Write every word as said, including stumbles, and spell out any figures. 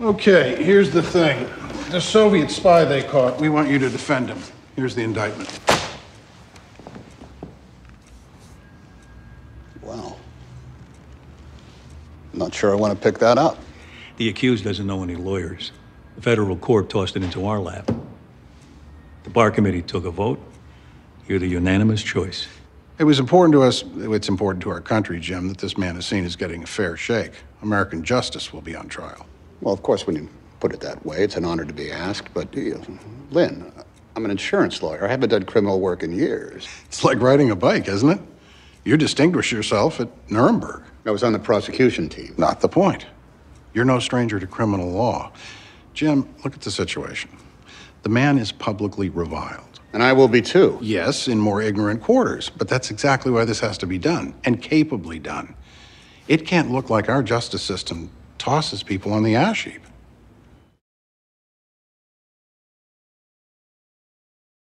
Okay, here's the thing. The Soviet spy they caught, we want you to defend him. Here's the indictment. Wow. I'm not sure I want to pick that up. The accused doesn't know any lawyers. The federal court tossed it into our lap. The bar committee took a vote. You're the unanimous choice. It was important to us, it's important to our country, Jim, that this man is seen as getting a fair shake. American justice will be on trial. Well, of course, when you put it that way, it's an honor to be asked, but you know, Lynn, I'm an insurance lawyer. I haven't done criminal work in years. It's like riding a bike, isn't it? You distinguished yourself at Nuremberg. I was on the prosecution team. Not the point. You're no stranger to criminal law. Jim, look at the situation. The man is publicly reviled. And I will be too. Yes, in more ignorant quarters, but that's exactly why this has to be done, and capably done. It can't look like our justice system tosses people on the ash heap.